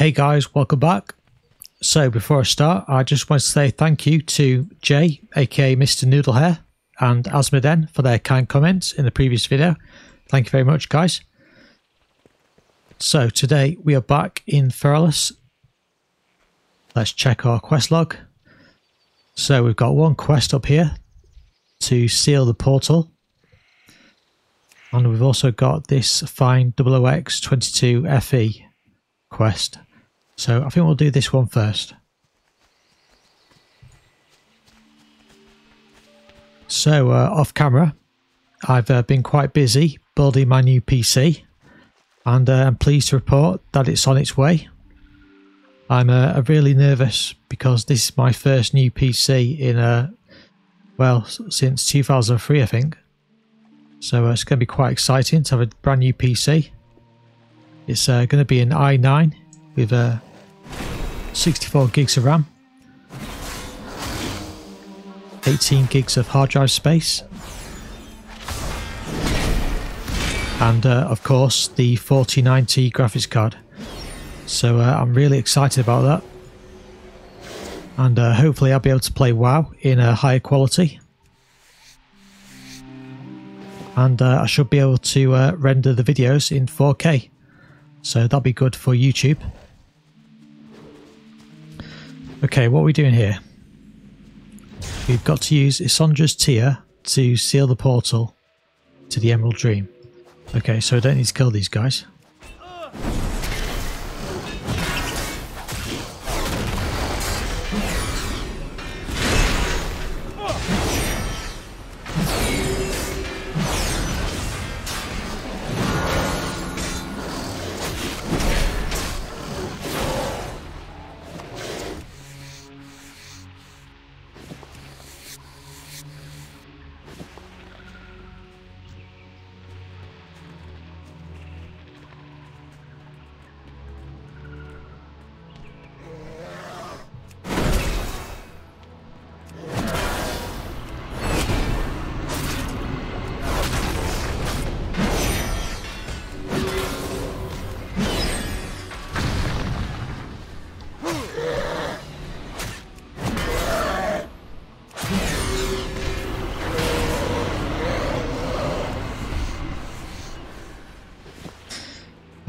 Hey guys, welcome back. So before I start, I just want to say thank you to Jay, aka Mr. Noodlehair, and Asmoden for their kind comments in the previous video. Thank you very much, guys. So today we are back in Feralas. Let's check our quest log. So we've got one quest up here to seal the portal. And we've also got this find 00x22FE quest. So I think we'll do this one first. So off camera, I've been quite busy building my new PC, and I'm pleased to report that it's on its way. I'm really nervous because this is my first new PC in, well, since 2003 I think. So it's going to be quite exciting to have a brand new PC. It's going to be an i9 with 64 gigs of RAM, 18 gigs of hard drive space, and of course the 4090 graphics card. So I'm really excited about that, and hopefully I'll be able to play WoW in a higher quality. And I should be able to render the videos in 4K, so that'll be good for YouTube. Okay, what are we doing here? We've got to use Isandra's tear to seal the portal to the Emerald Dream. Okay, so I don't need to kill these guys.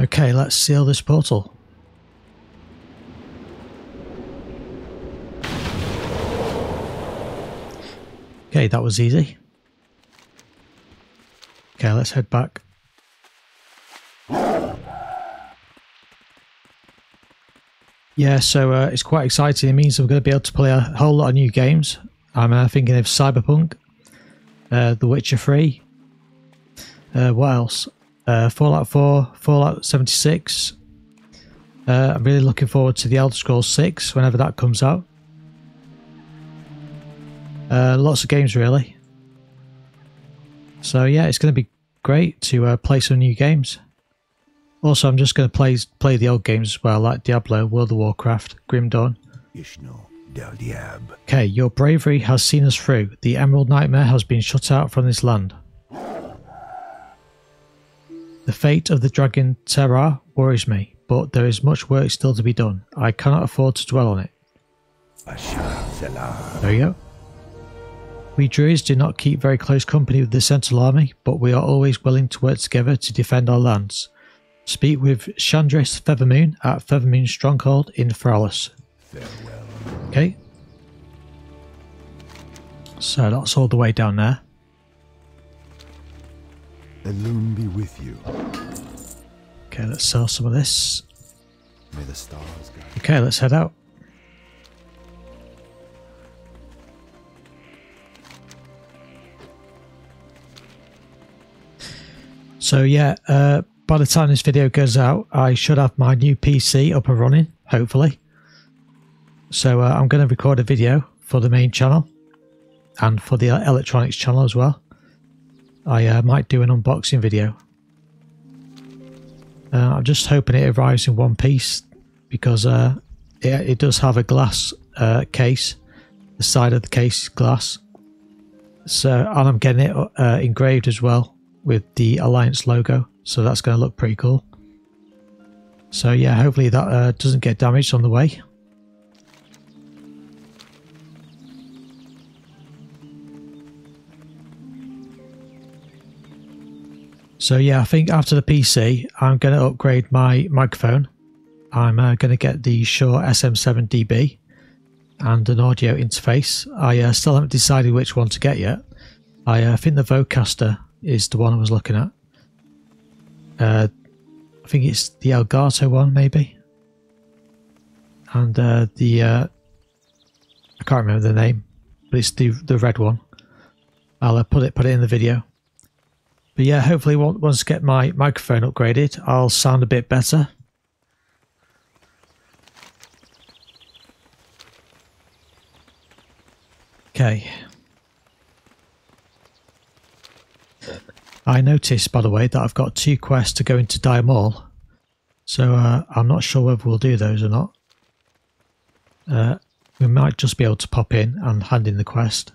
Okay, let's seal this portal. Okay, that was easy. Okay, let's head back. Yeah, so it's quite exciting. It means I'm going to be able to play a whole lot of new games. I'm thinking of Cyberpunk, The Witcher 3, what else? Fallout 4, Fallout 76. I'm really looking forward to the Elder Scrolls 6 whenever that comes out. Lots of games really. So yeah, it's going to be great to play some new games. Also, I'm just going to play the old games as well, like Diablo, World of Warcraft, Grim Dawn. Okay, your bravery has seen us through. The Emerald Nightmare has been shut out from this land. The fate of the dragon Terra worries me, but there is much work still to be done. I cannot afford to dwell on it. There you go. We Druids do not keep very close company with the Central Army, but we are always willing to work together to defend our lands. Speak with Shandris Feathermoon at Feathermoon Stronghold in Feralas. Okay. So that's all the way down there. Alone be with you. Okay, let's sell some of this. May the stars guide. Okay, let's head out. So yeah, by the time this video goes out, I should have my new PC up and running, hopefully. So I'm going to record a video for the main channel and for the electronics channel as well. I might do an unboxing video. I'm just hoping it arrives in one piece, because it does have a glass case. The side of the case is glass. So, and I'm getting it engraved as well with the Alliance logo, so that's going to look pretty cool. So yeah, hopefully that doesn't get damaged on the way. So yeah, I think after the PC, I'm going to upgrade my microphone. I'm going to get the Shure SM7db and an audio interface. I still haven't decided which one to get yet. I think the Vocaster is the one I was looking at. I think it's the Elgato one, maybe. And I can't remember the name, but it's the red one. I'll put it in the video. But yeah, hopefully once I get my microphone upgraded, I'll sound a bit better. Okay. I noticed, by the way, that I've got 2 quests to go into Dimol. So I'm not sure whether we'll do those or not. We might just be able to pop in and hand in the quest.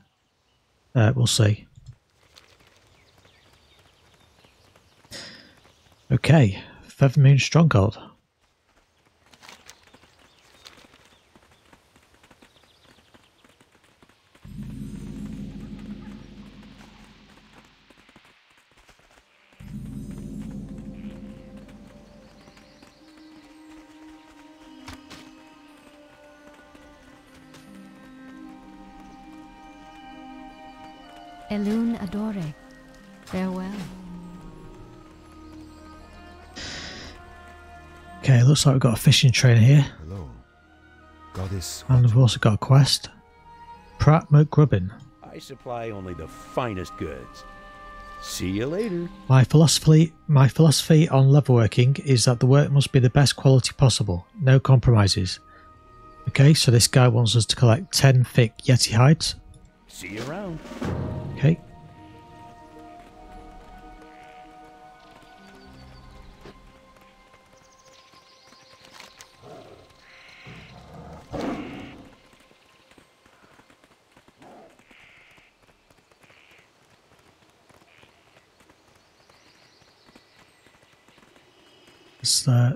We'll see. Okay, Feathermoon Stronghold. Elun Adore, farewell. Okay, looks like we've got a fishing trainer here. Hello. Goddess, and we've also got a quest. Pratt McGrubbin. I supply only the finest goods. See you later. My philosophy on leatherworking is that the work must be the best quality possible. No compromises. Okay, so this guy wants us to collect 10 thick yeti hides. See you around. Okay.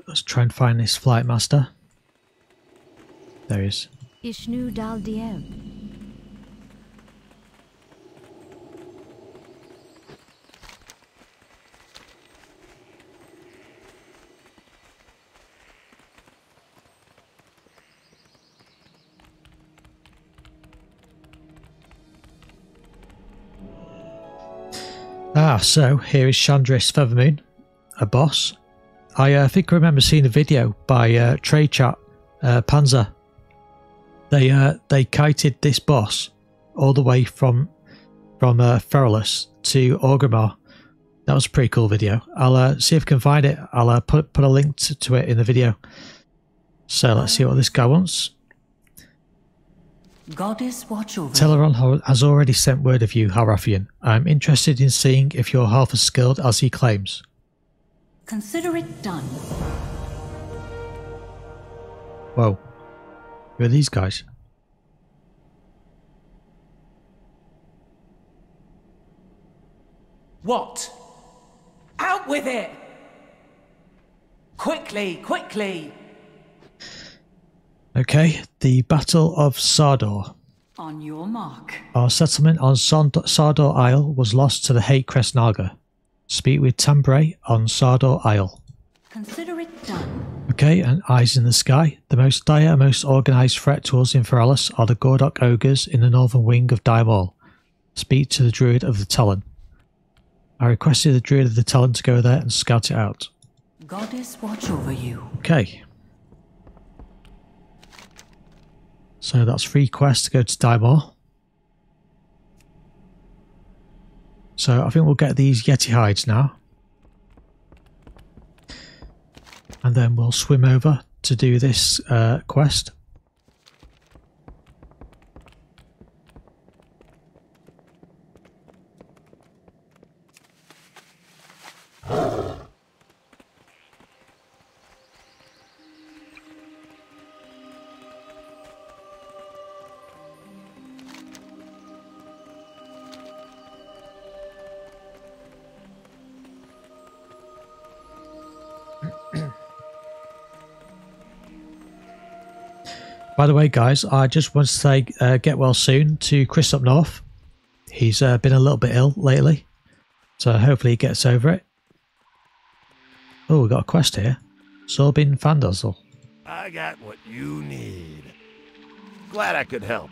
Let's try and find this flight master. There he is. Ishnu Daldiev. Ah, so here is Shandris Feathermoon, a boss. I think I remember seeing a video by Trade Chat, Panzer. They kited this boss all the way from Feralas to Orgrimmar. That was a pretty cool video. I'll see if I can find it. I'll put a link to it in the video. So let's see what this guy wants. Goddess, watch over. Teleron has already sent word of you, Harathian. I'm interested in seeing if you're half as skilled as he claims. Consider it done. Whoa. Who are these guys? What? Out with it! Quickly, quickly! Okay, the Battle of Sardor. On your mark. Our settlement on Sardor Isle was lost to the Hate Crest Naga. Speak with Tambray on Sardor Isle. Consider it done. Okay, and eyes in the sky. The most dire and most organised threat to us in Feralas are the Gordok Ogres in the northern wing of Dimol. Speak to the Druid of the Talon. I requested the Druid of the Talon to go there and scout it out. Goddess, watch over you. Okay. So that's 3 quests to go to Dimol. So I think we'll get these yeti hides now. And then we'll swim over to do this quest. By the way, guys, I just want to say get well soon to Chris up north. He's been a little bit ill lately, so hopefully he gets over it. Oh, we got a quest here. Zorbin Fandazzle. I got what you need. Glad I could help.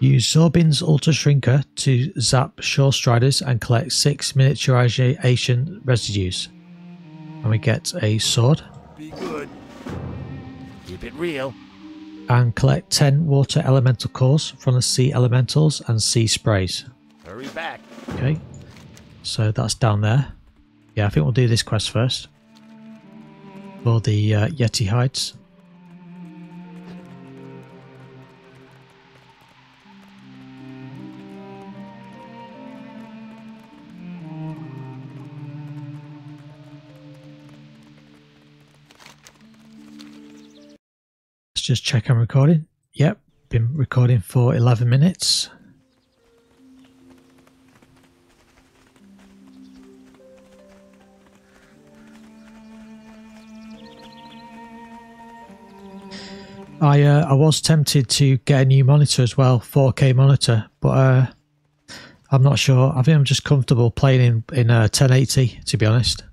Use Zorbin's Ultra Shrinker to zap Shore Striders and collect 6 miniaturization residues. And we get a sword. Be good. Keep it real. And collect 10 water elemental cores from the sea elementals and sea sprays. Hurry back. Okay. So that's down there. Yeah, I think we'll do this quest first. For the Yeti hides. Just check I'm recording. Yep, been recording for 11 minutes. I was tempted to get a new monitor as well, 4K monitor, but I'm not sure. I think I'm just comfortable playing in 1080, to be honest,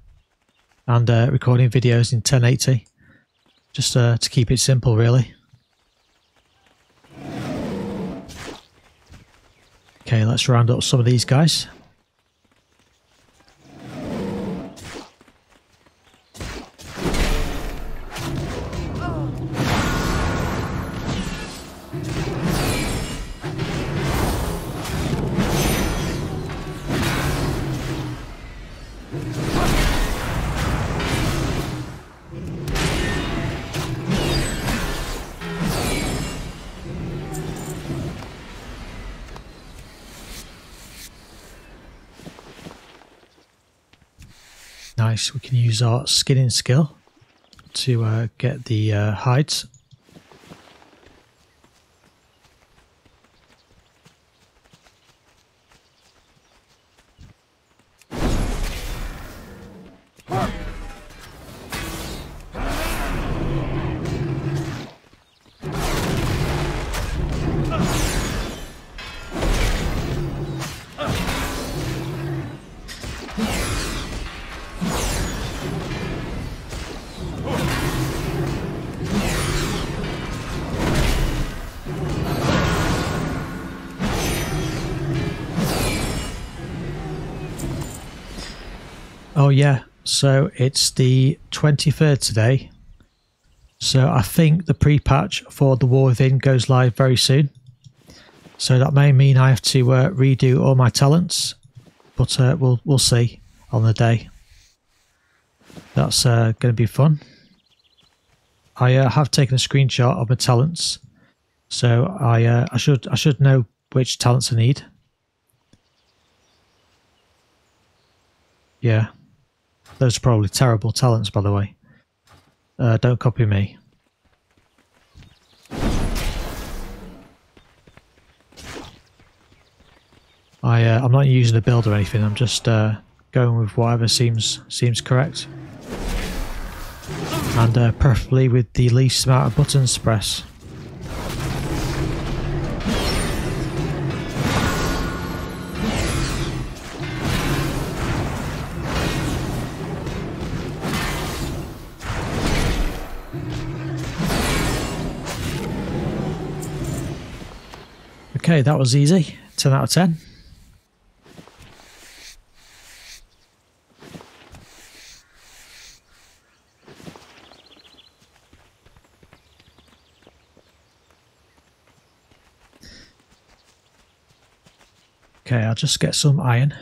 and recording videos in 1080. Just to keep it simple, really. Okay, let's round up some of these guys. We can use our skinning skill to get the hides. Yeah, so it's the 23rd today, so I think the pre-patch for The War Within goes live very soon, so that may mean I have to redo all my talents, but we'll see on the day. That's going to be fun. I have taken a screenshot of my talents, so I should know which talents I need. Yeah. Those are probably terrible talents, by the way. Don't copy me. I'm not using a build or anything. I'm just going with whatever seems correct, and preferably with the least amount of buttons to press. Okay, that was easy. 10 out of 10. Okay, I'll just get some iron.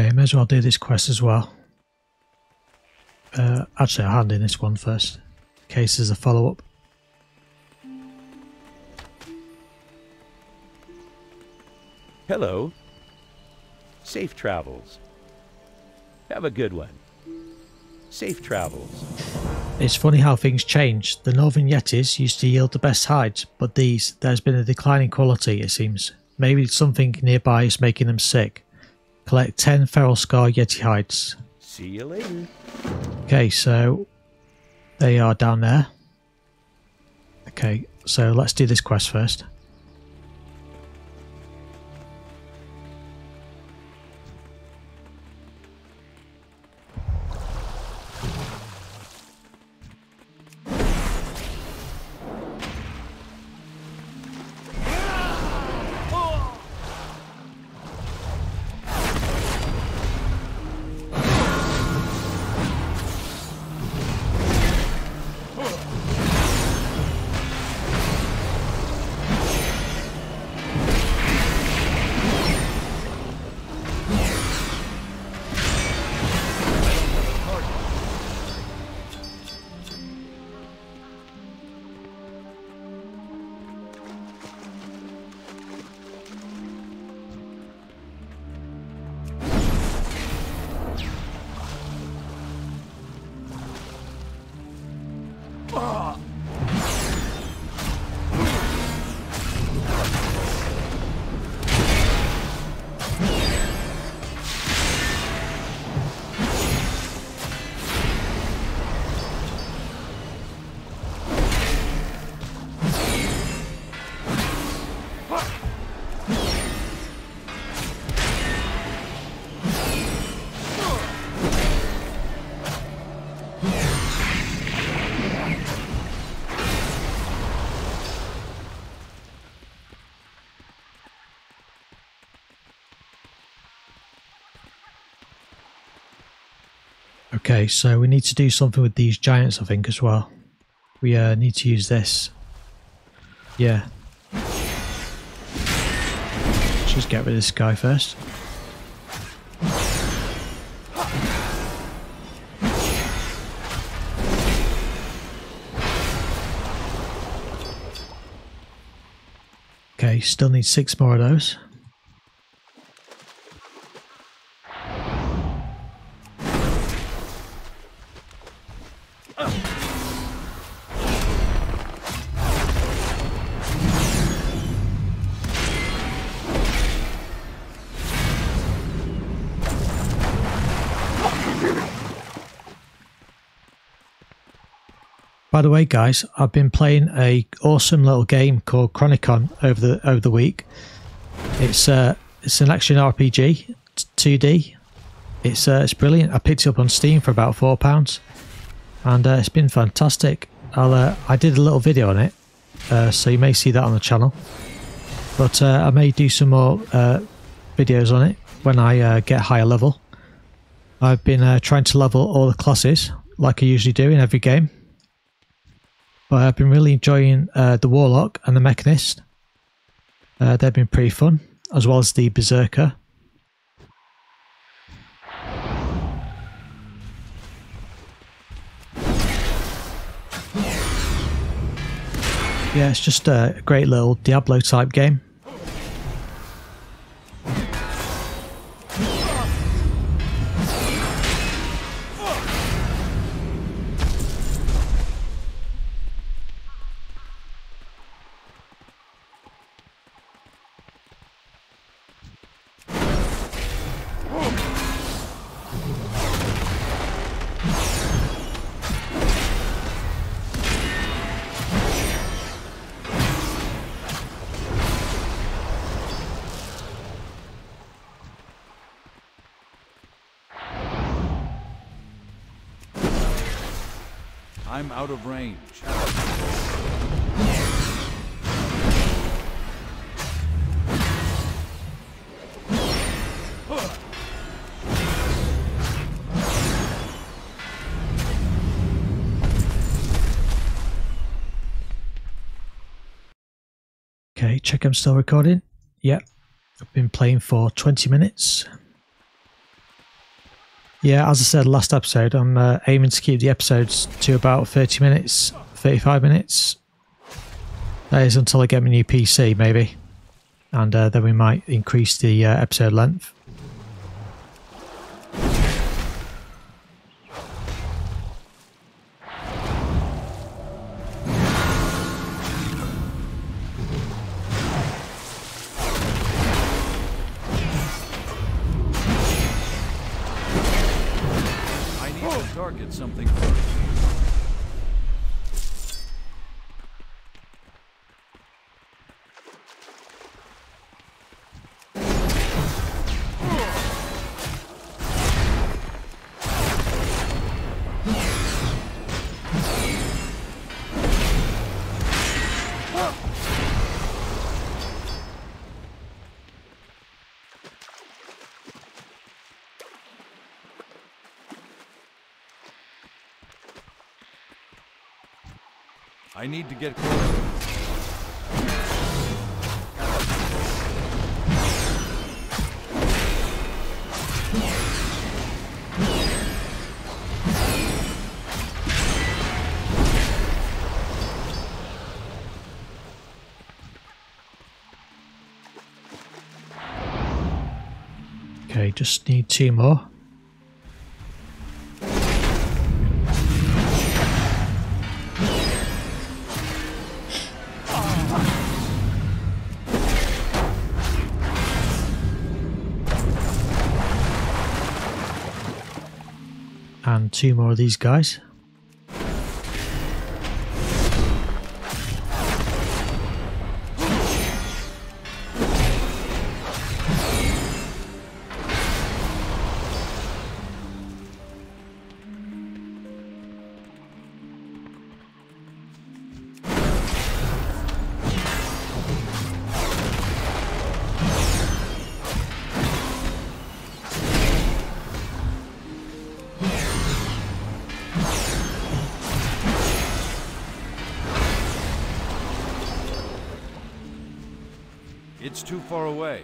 Okay, may as well do this quest as well. Actually, I'll hand in this one first, in case there's a follow-up. Hello. Safe travels. Have a good one. Safe travels. It's funny how things change. The northern yetis used to yield the best hides, but these, there's been a decline in quality, it seems. Maybe something nearby is making them sick. Collect 10 feral scar yeti hides. See you later. Okay, so they are down there. Okay, so let's do this quest first. Okay, so we need to do something with these giants, I think, as well. We need to use this. Yeah. Let's just get rid of this guy first. Okay, still need 6 more of those. By the way, guys, I've been playing a awesome little game called Chronicon over the week. It's an action RPG, 2D. It's brilliant. I picked it up on Steam for about £4, and it's been fantastic. I did a little video on it, so you may see that on the channel. But I may do some more videos on it when I get higher level. I've been trying to level all the classes like I usually do in every game. But I've been really enjoying the Warlock and the Mechanist. They've been pretty fun, as well as the Berserker. Yeah, it's just a great little Diablo type game. I'm out of range. Okay, check I'm still recording. Yep, I've been playing for 20 minutes. Yeah, as I said last episode, I'm aiming to keep the episodes to about 30 minutes, 35 minutes. That is until I get my new PC, maybe. And then we might increase the episode length. I need to get closer. Okay, just need 2 more. And 2 more of these guys. It's too far away.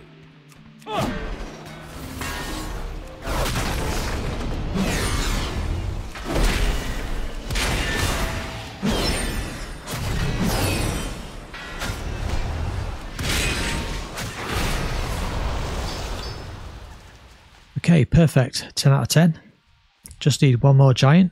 Okay, perfect. 10 out of 10. Just need 1 more giant.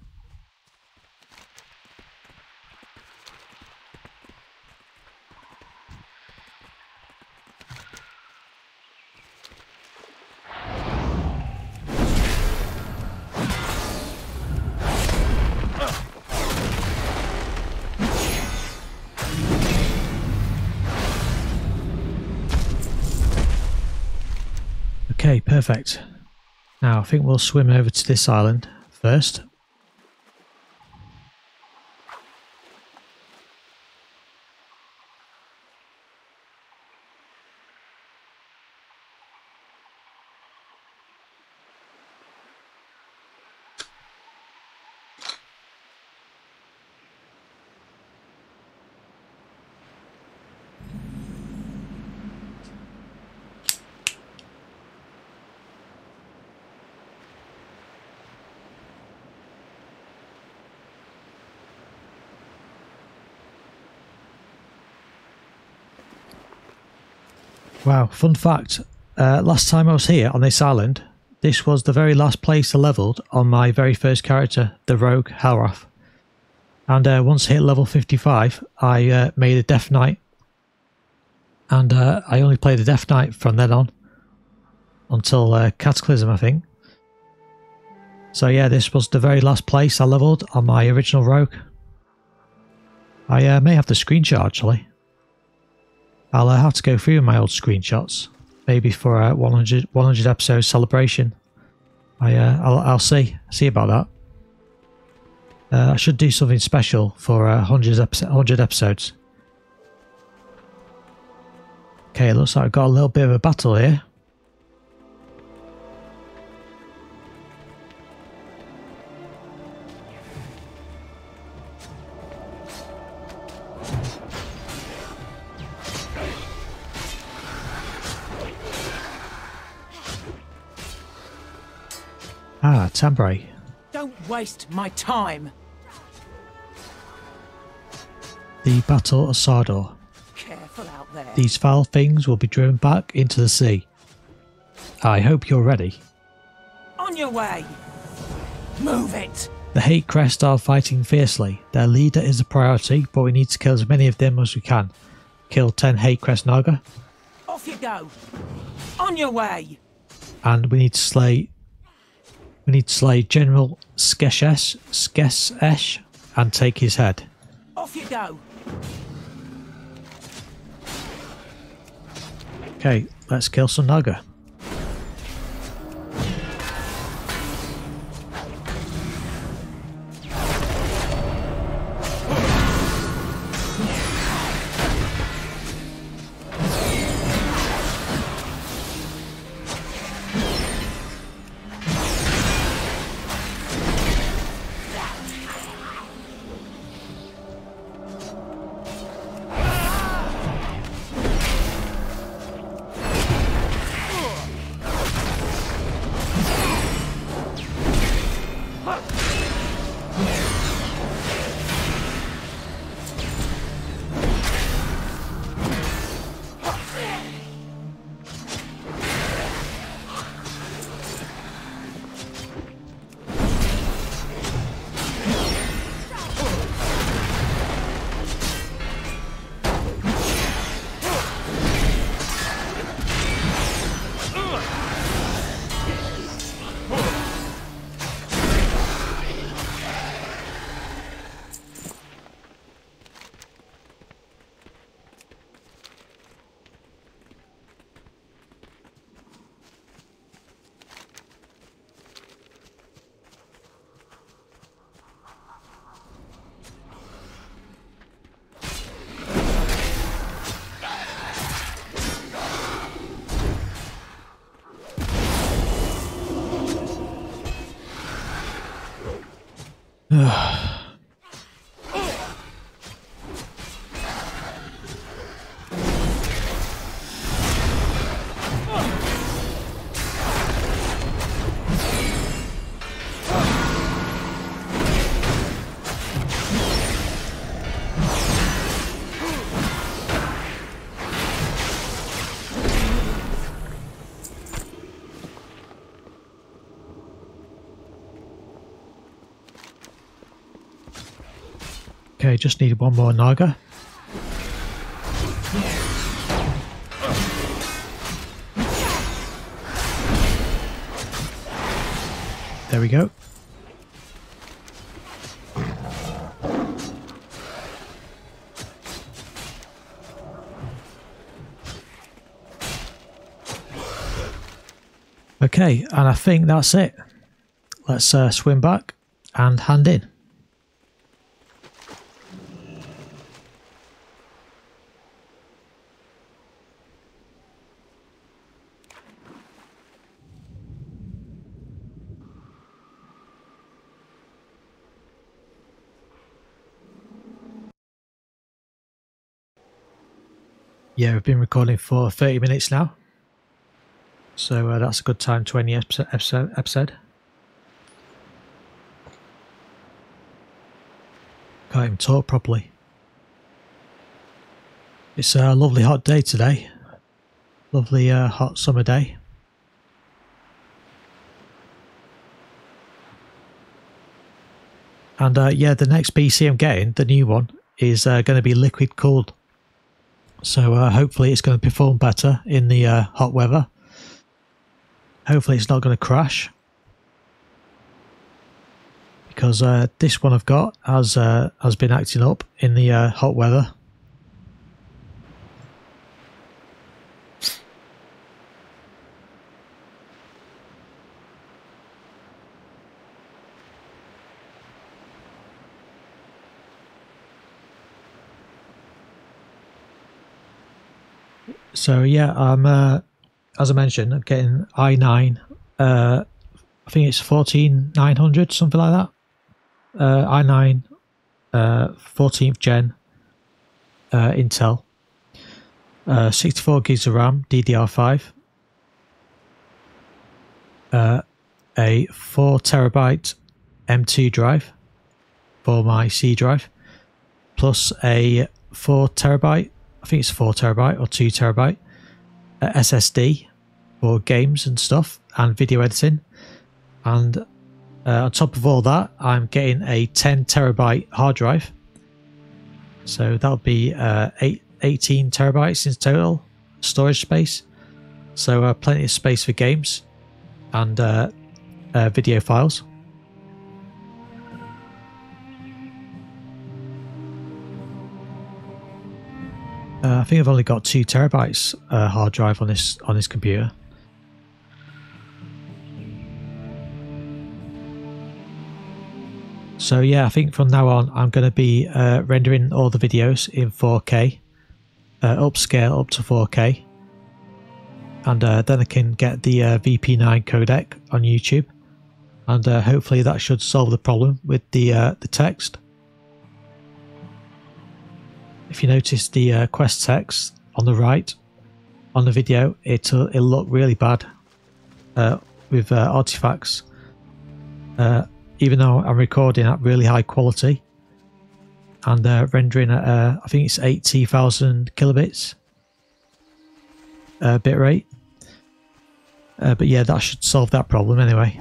Okay, perfect. Now I think we'll swim over to this island first. Wow, fun fact, last time I was here on this island, this was the very last place I leveled on my very first character, the rogue Halrath. And once I hit level 55, I made a Death Knight. And I only played a Death Knight from then on, until Cataclysm, I think. So yeah, this was the very last place I leveled on my original rogue. I may have the screenshot actually. I'll have to go through my old screenshots, maybe for a 100 episode celebration. I'll see about that. I should do something special for 100 episodes. Okay, looks like I've got a little bit of a battle here. Ah, Tambray. Don't waste my time. The Battle of Sardor. Careful out there. These foul things will be driven back into the sea. I hope you're ready. On your way. Move it. The Hate Crest are fighting fiercely. Their leader is a priority, but we need to kill as many of them as we can. Kill 10 Hate Crest Naga. Off you go. On your way. And we need to slay. We need to slay General Skesh and take his head. Off you go. Okay, let's kill some Naga. Okay, just need one more Naga. There we go. Okay, and I think that's it. Let's swim back and hand in. Yeah, we've been recording for 30 minutes now, so that's a good time to end the episode. Can't even talk properly. It's a lovely hot day today, lovely hot summer day. And yeah, the next PC I'm getting, the new one, is going to be liquid cooled. So hopefully it's going to perform better in the hot weather. Hopefully it's not going to crash. Because this one I've got has been acting up in the hot weather. So yeah, I'm as I mentioned, I'm getting i9. I think it's 14900, something like that. i9, 14th gen Intel, 64 gigs of RAM, DDR5, a 4TB M2 drive for my C drive, plus a 4TB, I think it's 4TB or 2TB SSD for games and stuff and video editing. And on top of all that, I'm getting a 10TB hard drive, so that'll be 18TB in total storage space. So plenty of space for games and video files. I think I've only got 2TB hard drive on this computer. So yeah, I think from now on I'm going to be rendering all the videos in 4K, upscale up to 4K, and then I can get the VP9 codec on YouTube, and hopefully that should solve the problem with the text. If you notice the quest text on the right on the video, it'll look really bad with artifacts, even though I'm recording at really high quality and rendering at I think it's 80,000 kilobits bitrate. But yeah, that should solve that problem anyway.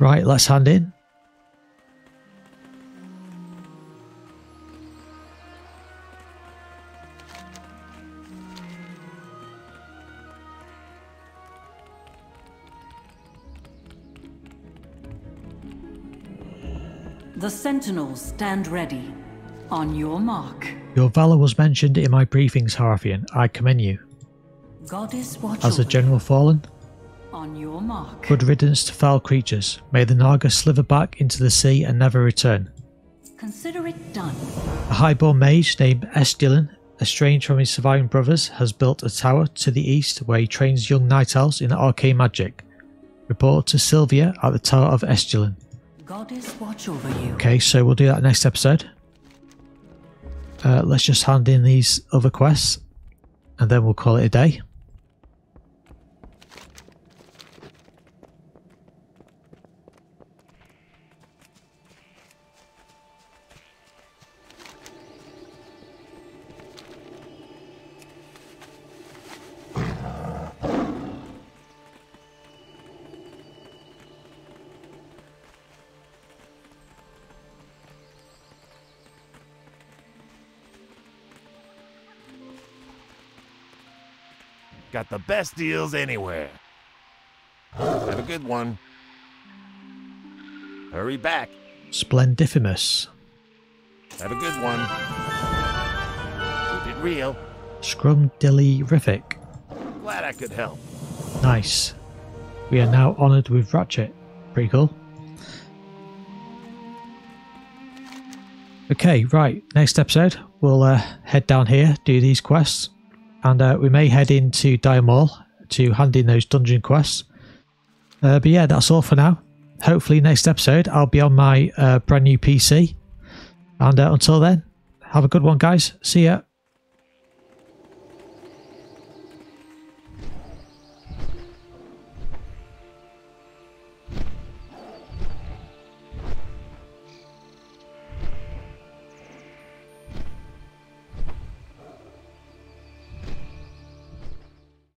Right, let's hand in. The sentinels stand ready. On your mark. Your valor was mentioned in my briefings, Harathian. I commend you. Goddess, watch as a general fallen. On your mark. Good riddance to foul creatures. May the Naga sliver back into the sea and never return. Consider it done. A highborn mage named Esdilin, estranged from his surviving brothers, has built a tower to the east where he trains young night elves in arcane magic. Report to Sylvia at the Tower of Esdilin. Goddess, watch over you. Okay, so we'll do that next episode. Let's just hand in these other quests and then we'll call it a day. Got the best deals anywhere. Have a good one. Hurry back. Splendifimus. Have a good one. Keep it real. Scrumdillyriffic. Glad I could help. Nice. We are now honoured with Ratchet. Pretty cool. Okay, right. Next episode, we'll head down here, do these quests. And we may head into Dimol to hand in those dungeon quests. But yeah, that's all for now. Hopefully next episode I'll be on my brand new PC. And until then, have a good one, guys. See ya.